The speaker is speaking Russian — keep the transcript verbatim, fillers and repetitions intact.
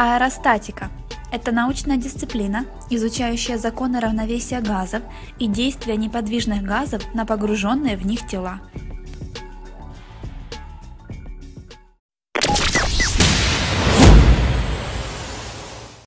Аэростатика – это научная дисциплина, изучающая законы равновесия газов и действия неподвижных газов на погруженные в них тела.